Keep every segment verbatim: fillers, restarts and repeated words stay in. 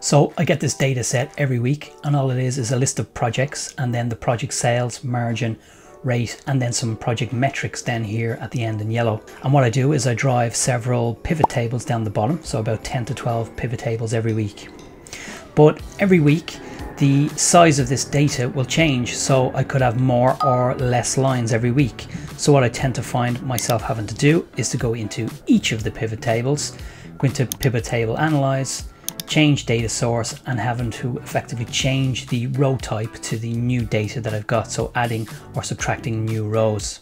So I get this data set every week, and all it is is a list of projects and then the project sales, margin, rate, and then some project metrics down here at the end in yellow. And what I do is I drive several pivot tables down the bottom, so about ten to twelve pivot tables every week. But every week the size of this data will change, so I could have more or less lines every week. So what I tend to find myself having to do is to go into each of the pivot tables, go into pivot table analyze, change data source, and having to effectively change the row type to the new data that I've got, so adding or subtracting new rows.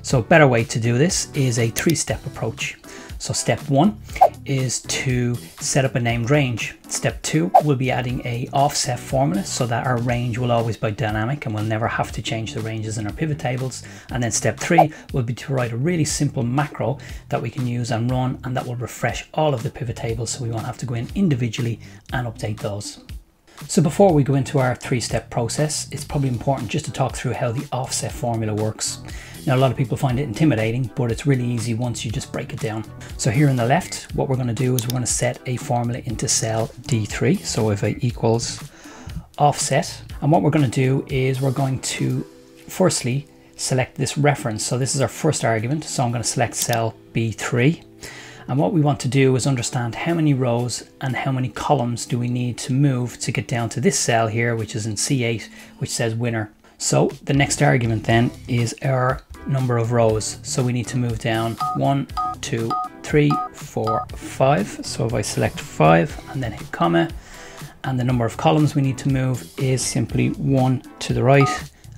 So a better way to do this is a three-step approach. So step one is to set up a named range. Step two will be adding a offset formula so that our range will always be dynamic and we'll never have to change the ranges in our pivot tables. And then step three will be to write a really simple macro that we can use and run, and that will refresh all of the pivot tables so we won't have to go in individually and update those. So before we go into our three-step process, it's probably important just to talk through how the offset formula works. Now, a lot of people find it intimidating, but it's really easy once you just break it down. So here on the left, what we're going to do is we're going to set a formula into cell D three. So if it equals offset, and what we're going to do is we're going to firstly select this reference. So this is our first argument. So I'm going to select cell B three. And what we want to do is understand how many rows and how many columns do we need to move to get down to this cell here, which is in C eight, which says winner. So the next argument then is our number of rows. So we need to move down one, two, three, four, five. So if I select five and then hit comma, and the number of columns we need to move is simply one to the right.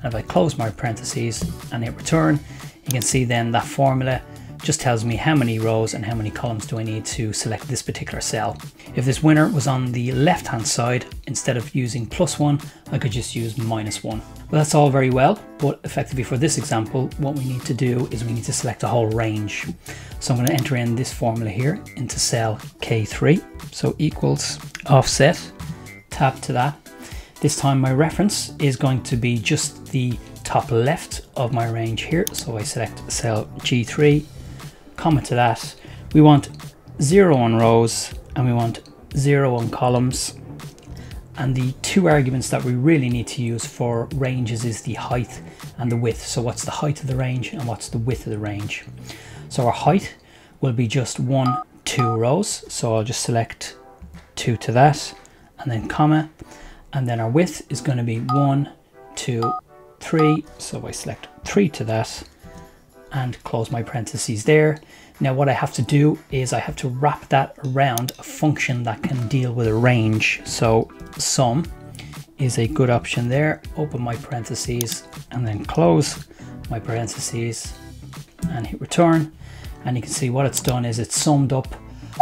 And if I close my parentheses and hit return, you can see then that formula just tells me how many rows and how many columns do I need to select this particular cell. If this winner was on the left hand side, instead of using plus one, I could just use minus one. Well, that's all very well, but effectively for this example, what we need to do is we need to select a whole range. So I'm going to enter in this formula here into cell K three. So equals offset, tab to that. This time my reference is going to be just the top left of my range here. So I select cell G three. Comment to that, we want zero on rows and we want zero on columns, and the two arguments that we really need to use for ranges is the height and the width. So what's the height of the range and what's the width of the range? So our height will be just one, two rows, so I'll just select two to that and then comma, and then our width is going to be one, two, three, so I select three to that and close my parentheses there. Now what I have to do is I have to wrap that around a function that can deal with a range. So sum is a good option there. Open my parentheses and then close my parentheses and hit return. And you can see what it's done is it's summed up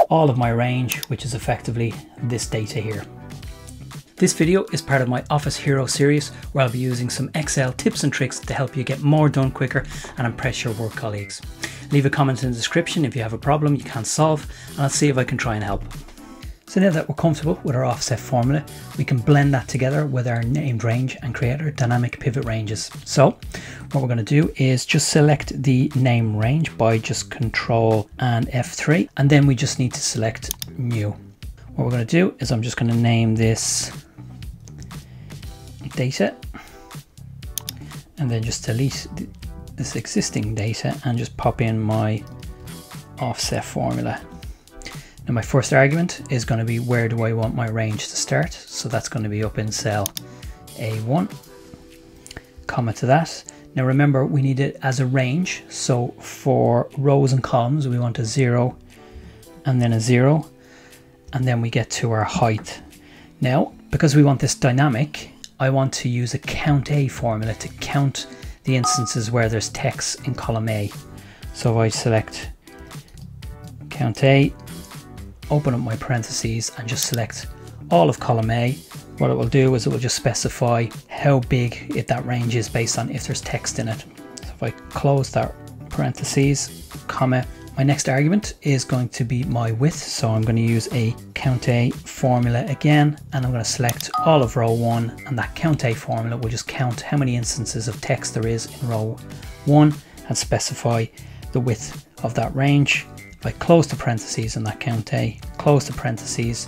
all of my range, which is effectively this data here. This video is part of my Office Hero series, where I'll be using some Excel tips and tricks to help you get more done quicker and impress your work colleagues. Leave a comment in the description if you have a problem you can't solve, and I'll see if I can try and help. So now that we're comfortable with our offset formula, we can blend that together with our named range and create our dynamic pivot ranges. So what we're going to do is just select the name range by just Control and F three, and then we just need to select new. What we're going to do is I'm just going to name this data, and then just delete th this existing data and just pop in my offset formula. Now my first argument is going to be where do I want my range to start, so that's going to be up in cell A one, comma to that. Now remember, we need it as a range, so for rows and columns we want a zero and then a zero, and then we get to our height. Now because we want this dynamic, I want to use a count A formula to count the instances where there's text in column A. So if I select count A, open up my parentheses and just select all of column A, what it will do is it will just specify how big it, that range is based on if there's text in it. So if I close that parentheses, comma, my next argument is going to be my width, so I'm going to use a count A formula again, and I'm going to select all of row one, and that count A formula will just count how many instances of text there is in row one and specify the width of that range. If I close the parentheses on that count A, close the parentheses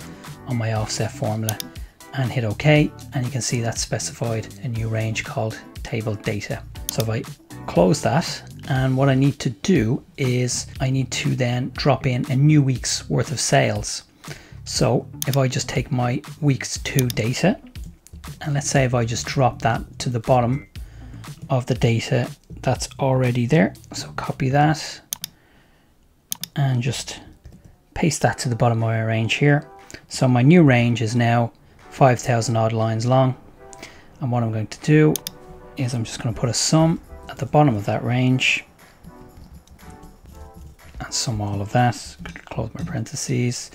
on my offset formula and hit OK, and you can see that's specified a new range called table data. So if I close that, and what I need to do is I need to then drop in a new week's worth of sales. So if I just take my weeks two data, and let's say if I just drop that to the bottom of the data that's already there, so copy that and just paste that to the bottom of my range here. So my new range is now five thousand odd lines long, and what I'm going to do is I'm just going to put a sum at the bottom of that range and sum all of that. Close my parentheses.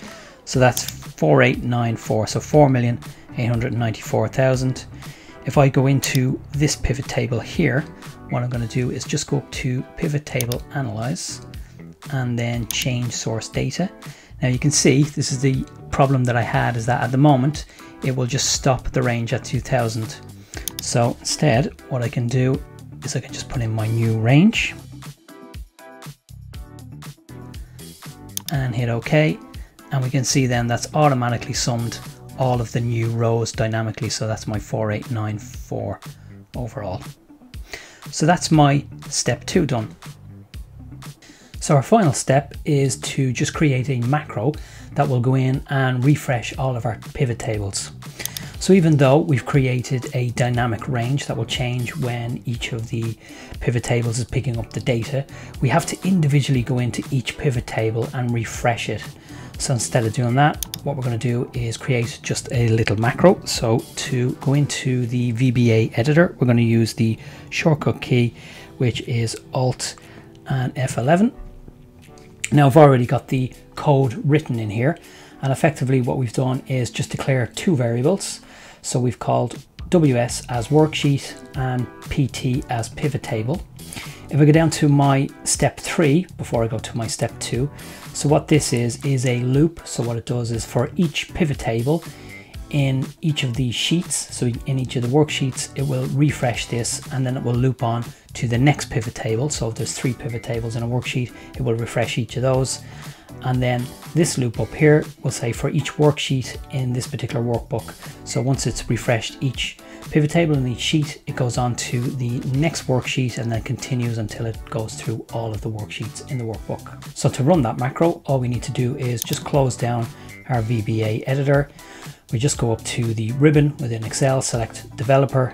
So that's four eight nine four, so four million eight hundred ninety-four thousand. If I go into this pivot table here, what I'm going to do is just go up to pivot table analyze and then change source data. Now you can see this is the problem that I had, is that at the moment it will just stop the range at two thousand. So instead what I can do is I can just put in my new range and hit OK, and we can see then that's automatically summed all of the new rows dynamically. So that's my four eight nine four overall. So that's my step two done. So our final step is to just create a macro that will go in and refresh all of our pivot tables. So even though we've created a dynamic range that will change when each of the pivot tables is picking up the data, we have to individually go into each pivot table and refresh it. So instead of doing that, what we're going to do is create just a little macro. So to go into the V B A editor, we're going to use the shortcut key, which is Alt and F eleven. Now I've already got the code written in here, and effectively what we've done is just declare two variables. So we've called W S as worksheet and P T as pivot table. If I go down to my step three, before I go to my step two, so what this is, is a loop. So what it does is for each pivot table in each of these sheets, so in each of the worksheets, it will refresh this and then it will loop on to the next pivot table. So if there's three pivot tables in a worksheet, it will refresh each of those. And then this loop up here will say for each worksheet in this particular workbook. So once it's refreshed each pivot table in each sheet, it goes on to the next worksheet and then continues until it goes through all of the worksheets in the workbook. So to run that macro, all we need to do is just close down our V B A editor. We just go up to the ribbon within Excel, select developer,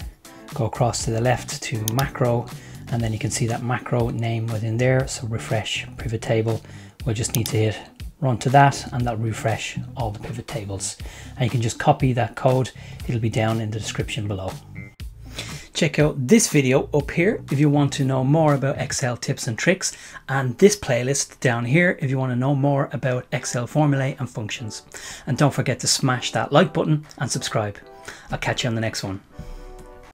go across to the left to macro, and then you can see that macro name within there. So refresh pivot table. We'll just need to hit run to that, and that'll refresh all the pivot tables. And you can just copy that code. It'll be down in the description below. Check out this video up here if you want to know more about Excel tips and tricks, and this playlist down here if you want to know more about Excel formulae and functions. And don't forget to smash that like button and subscribe. I'll catch you on the next one.